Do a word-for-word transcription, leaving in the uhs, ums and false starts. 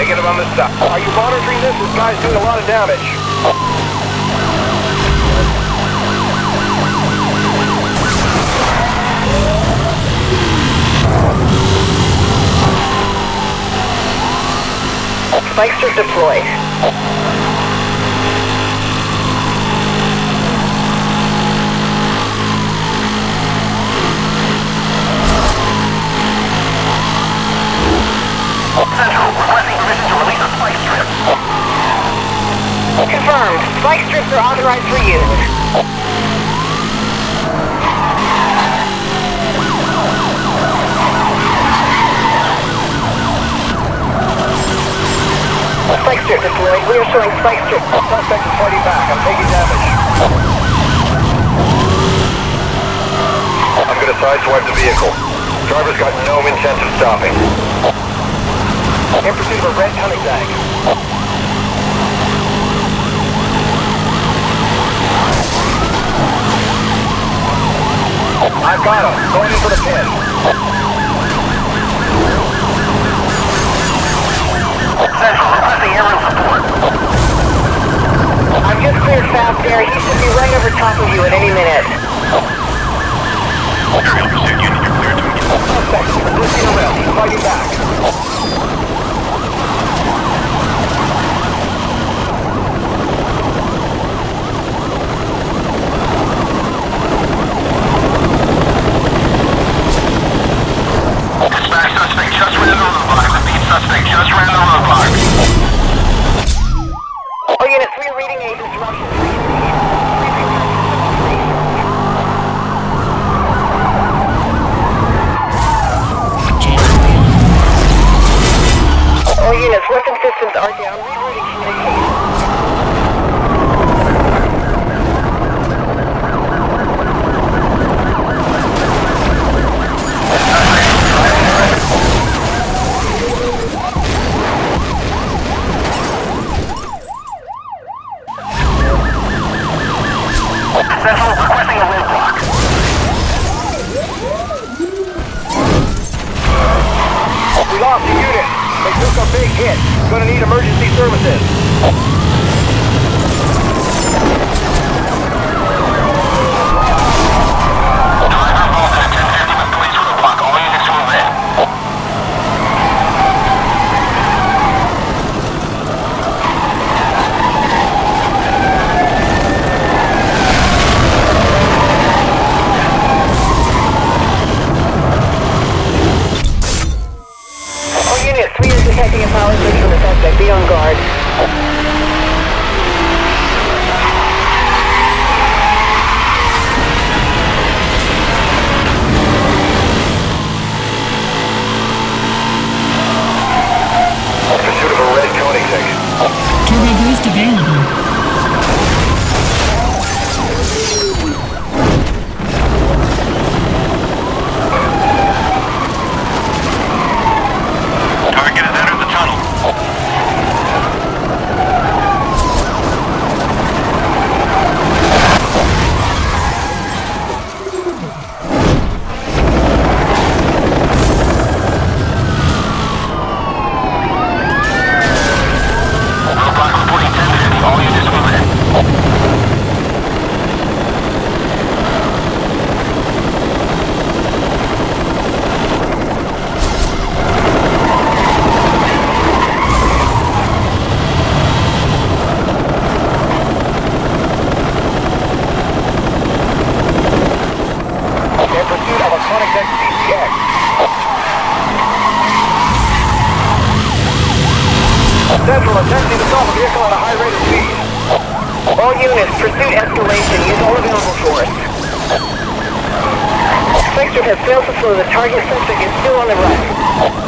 Negative on the stop. Are you monitoring this? This guy's doing a lot of damage. Spikes are deployed. Central, requesting permission to release the spike strip. Confirmed. Spike strips are authorized for use. Spike strip deployed. We are showing spike strip. Suspect is fighting back. I'm taking damage. I'm going to sideswipe the vehicle. Driver's got no intent of stopping. In pursuit of a red tummy bag. I've got him. Going in for the pin. Central, requesting airline support. I'm just cleared fast there. He should be right over top of you at any minute. Aerial pursuit unit, you're cleared to engage. Suspect, listen to him. Call you back. Dispatch, suspect just ran the roadblock. Repeat, suspect just ran the roadblock. Are down, rerouting communication. Central, requesting a roadblock. We lost the unit. They took a big hit. Gonna need emergency services. Driver involved in a ten fifty with police with a block. All units will win. All units, three is detecting a power station. Be on guard. Pursuit of a red Koenig section. Turbo boost available. Central, attempting to stop a vehicle at a high rate of speed. All units, pursuit escalation. Use all available force. Spectre has failed to slow the target. Suspect is still on the run.